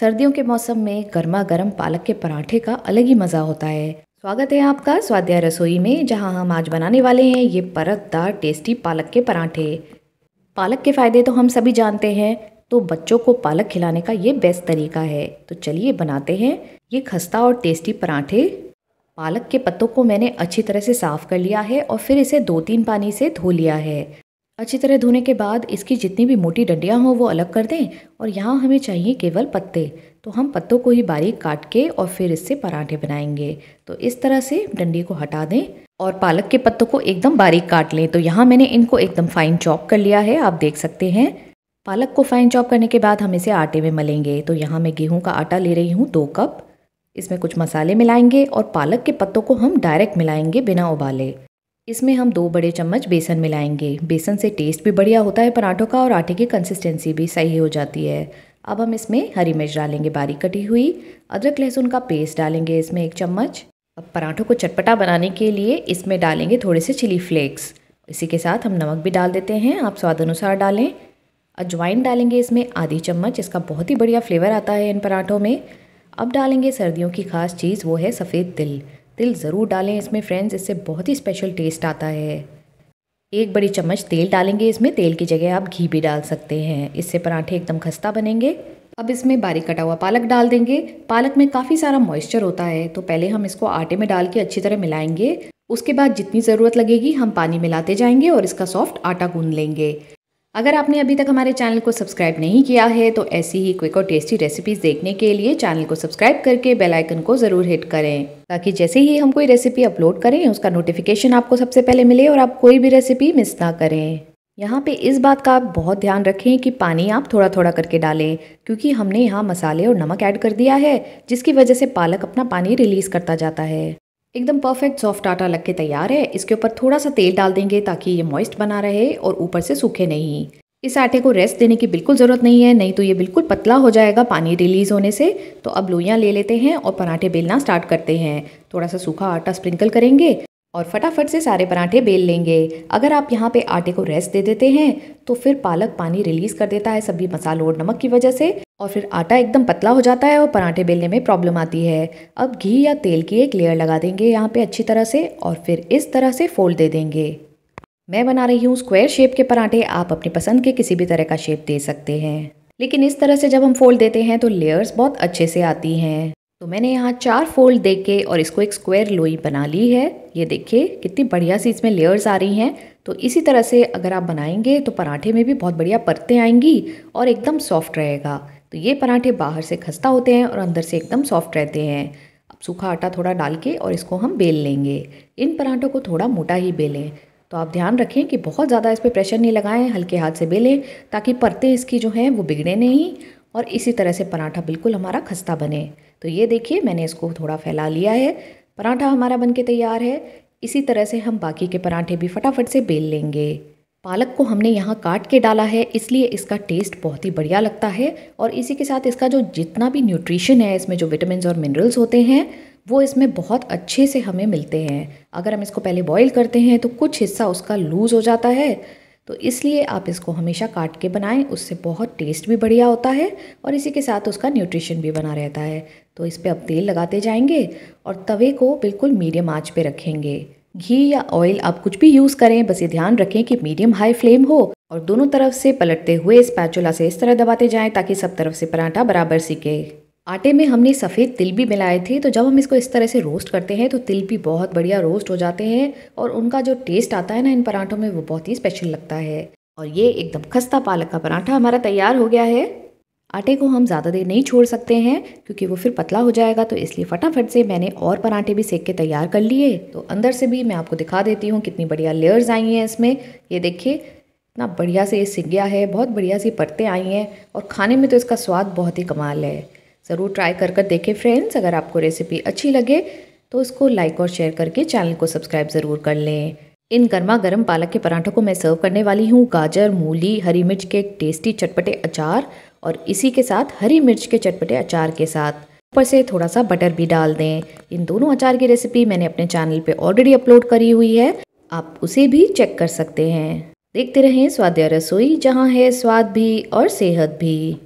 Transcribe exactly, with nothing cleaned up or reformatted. सर्दियों के मौसम में गर्मा गर्म पालक के पराठे का अलग ही मज़ा होता है। स्वागत है आपका स्वाध्याय रसोई में, जहां हम आज बनाने वाले हैं ये परतदार टेस्टी पालक के पराठे। पालक के फ़ायदे तो हम सभी जानते हैं, तो बच्चों को पालक खिलाने का ये बेस्ट तरीका है। तो चलिए बनाते हैं ये खस्ता और टेस्टी पराठे। पालक के पत्तों को मैंने अच्छी तरह से साफ़ कर लिया है और फिर इसे दो तीन पानी से धो लिया है। अच्छी तरह धोने के बाद इसकी जितनी भी मोटी डंडियाँ हों वो अलग कर दें और यहाँ हमें चाहिए केवल पत्ते। तो हम पत्तों को ही बारीक काट के और फिर इससे पराठे बनाएंगे। तो इस तरह से डंडी को हटा दें और पालक के पत्तों को एकदम बारीक काट लें। तो यहाँ मैंने इनको एकदम फाइन चॉप कर लिया है, आप देख सकते हैं। पालक को फाइन चॉप करने के बाद हम इसे आटे में मलेंगे। तो यहाँ मैं गेहूँ का आटा ले रही हूँ दो कप। इसमें कुछ मसाले मिलाएंगे और पालक के पत्तों को हम डायरेक्ट मिलाएंगे बिना उबाले। इसमें हम दो बड़े चम्मच बेसन मिलाएंगे। बेसन से टेस्ट भी बढ़िया होता है पराठों का और आटे की कंसिस्टेंसी भी सही हो जाती है। अब हम इसमें हरी मिर्च डालेंगे बारीक कटी हुई, अदरक लहसुन का पेस्ट डालेंगे इसमें एक चम्मच। अब पराठों को चटपटा बनाने के लिए इसमें डालेंगे थोड़े से चिली फ्लेक्स। इसी के साथ हम नमक भी डाल देते हैं, आप स्वाद अनुसार डालें। अजवाइन डालेंगे इसमें आधी चम्मच, इसका बहुत ही बढ़िया फ्लेवर आता है इन पराठों में। अब डालेंगे सर्दियों की खास चीज़, वो है सफ़ेद तिल। तिल ज़रूर डालें इसमें फ्रेंड्स, इससे बहुत ही स्पेशल टेस्ट आता है। एक बड़ी चम्मच तेल डालेंगे इसमें, तेल की जगह आप घी भी डाल सकते हैं, इससे पराठे एकदम खस्ता बनेंगे। अब इसमें बारीक कटा हुआ पालक डाल देंगे। पालक में काफ़ी सारा मॉइस्चर होता है, तो पहले हम इसको आटे में डाल के अच्छी तरह मिलाएंगे। उसके बाद जितनी ज़रूरत लगेगी हम पानी मिलाते जाएंगे और इसका सॉफ्ट आटा गूँध लेंगे। अगर आपने अभी तक हमारे चैनल को सब्सक्राइब नहीं किया है तो ऐसी ही क्विक और टेस्टी रेसिपीज़ देखने के लिए चैनल को सब्सक्राइब करके बेल आइकन को ज़रूर हिट करें, ताकि जैसे ही हम कोई रेसिपी अपलोड करें उसका नोटिफिकेशन आपको सबसे पहले मिले और आप कोई भी रेसिपी मिस ना करें। यहाँ पे इस बात का आप बहुत ध्यान रखें कि पानी आप थोड़ा थोड़ा करके डालें, क्योंकि हमने यहाँ मसाले और नमक ऐड कर दिया है, जिसकी वजह से पालक अपना पानी रिलीज़ करता जाता है। एकदम परफेक्ट सॉफ्ट आटा लग के तैयार है। इसके ऊपर थोड़ा सा तेल डाल देंगे ताकि ये मॉइस्ट बना रहे और ऊपर से सूखे नहीं। इस आटे को रेस्ट देने की बिल्कुल ज़रूरत नहीं है, नहीं तो ये बिल्कुल पतला हो जाएगा पानी रिलीज़ होने से। तो अब लोइयाँ ले लेते हैं और पराठे बेलना स्टार्ट करते हैं। थोड़ा सा सूखा आटा स्प्रिंकल करेंगे और फटाफट से सारे पराठे बेल लेंगे। अगर आप यहाँ पे आटे को रेस्ट दे देते हैं तो फिर पालक पानी रिलीज़ कर देता है सभी मसालों और नमक की वजह से, और फिर आटा एकदम पतला हो जाता है और पराठे बेलने में प्रॉब्लम आती है। अब घी या तेल की एक लेयर लगा देंगे यहाँ पे अच्छी तरह से और फिर इस तरह से फोल्ड दे देंगे। मैं बना रही हूँ स्क्वायर शेप के पराठे, आप अपनी पसंद के किसी भी तरह का शेप दे सकते हैं। लेकिन इस तरह से जब हम फोल्ड देते हैं तो लेयर्स बहुत अच्छे से आती हैं। तो मैंने यहाँ चार फोल्ड देके और इसको एक स्क्वायर लोई बना ली है। ये देखिए कितनी बढ़िया सी इसमें लेयर्स आ रही हैं। तो इसी तरह से अगर आप बनाएंगे तो पराठे में भी बहुत बढ़िया परतें आएंगी और एकदम सॉफ्ट रहेगा। तो ये पराठे बाहर से खस्ता होते हैं और अंदर से एकदम सॉफ्ट रहते हैं। अब सूखा आटा थोड़ा डाल के और इसको हम बेल लेंगे। इन पराठों को थोड़ा मोटा ही बेलें, तो आप ध्यान रखें कि बहुत ज़्यादा इस पर प्रेशर नहीं लगाएं, हल्के हाथ से बेलें ताकि परतें इसकी जो हैं वो बिगड़े नहीं और इसी तरह से पराठा बिल्कुल हमारा खस्ता बने। तो ये देखिए मैंने इसको थोड़ा फैला लिया है, पराठा हमारा बनके तैयार है। इसी तरह से हम बाकी के पराठे भी फटाफट से बेल लेंगे। पालक को हमने यहाँ काट के डाला है, इसलिए इसका टेस्ट बहुत ही बढ़िया लगता है और इसी के साथ इसका जो जितना भी न्यूट्रिशन है, इसमें जो विटामिन्स और मिनरल्स होते हैं वो इसमें बहुत अच्छे से हमें मिलते हैं। अगर हम इसको पहले बॉईल करते हैं तो कुछ हिस्सा उसका लूज़ हो जाता है, तो इसलिए आप इसको हमेशा काट के बनाएं, उससे बहुत टेस्ट भी बढ़िया होता है और इसी के साथ उसका न्यूट्रिशन भी बना रहता है। तो इस पे अब तेल लगाते जाएंगे और तवे को बिल्कुल मीडियम आंच पे रखेंगे। घी या ऑयल आप कुछ भी यूज़ करें, बस ये ध्यान रखें कि मीडियम हाई फ्लेम हो और दोनों तरफ से पलटते हुए स्पैचुला से इस तरह दबाते जाएँ ताकि सब तरफ से पराठा बराबर सिके। आटे में हमने सफ़ेद तिल भी मिलाए थे, तो जब हम इसको इस तरह से रोस्ट करते हैं तो तिल भी बहुत बढ़िया रोस्ट हो जाते हैं और उनका जो टेस्ट आता है ना इन पराठों में वो बहुत ही स्पेशल लगता है। और ये एकदम खस्ता पालक का पराठा हमारा तैयार हो गया है। आटे को हम ज़्यादा देर नहीं छोड़ सकते हैं क्योंकि वो फिर पतला हो जाएगा, तो इसलिए फटाफट से मैंने और पराठे भी सेक के तैयार कर लिए। तो अंदर से भी मैं आपको दिखा देती हूँ कितनी बढ़िया लेयर्स आई हैं इसमें। ये देखिए इतना बढ़िया से ये सिक गया है, बहुत बढ़िया सी परतें आई हैं और खाने में तो इसका स्वाद बहुत ही कमाल है। ज़रूर ट्राई कर कर देखें फ्रेंड्स। अगर आपको रेसिपी अच्छी लगे तो इसको लाइक और शेयर करके चैनल को सब्सक्राइब ज़रूर कर लें। इन गर्मा गर्म पालक के पराठों को मैं सर्व करने वाली हूँ गाजर, मूली, हरी मिर्च के टेस्टी चटपटे अचार और इसी के साथ हरी मिर्च के चटपटे अचार के साथ ऊपर से थोड़ा सा बटर भी डाल दें। इन दोनों अचार की रेसिपी मैंने अपने चैनल पर ऑलरेडी अपलोड करी हुई है, आप उसे भी चेक कर सकते हैं। देखते रहें स्वाद्या रसोई, जहाँ है स्वाद भी और सेहत भी।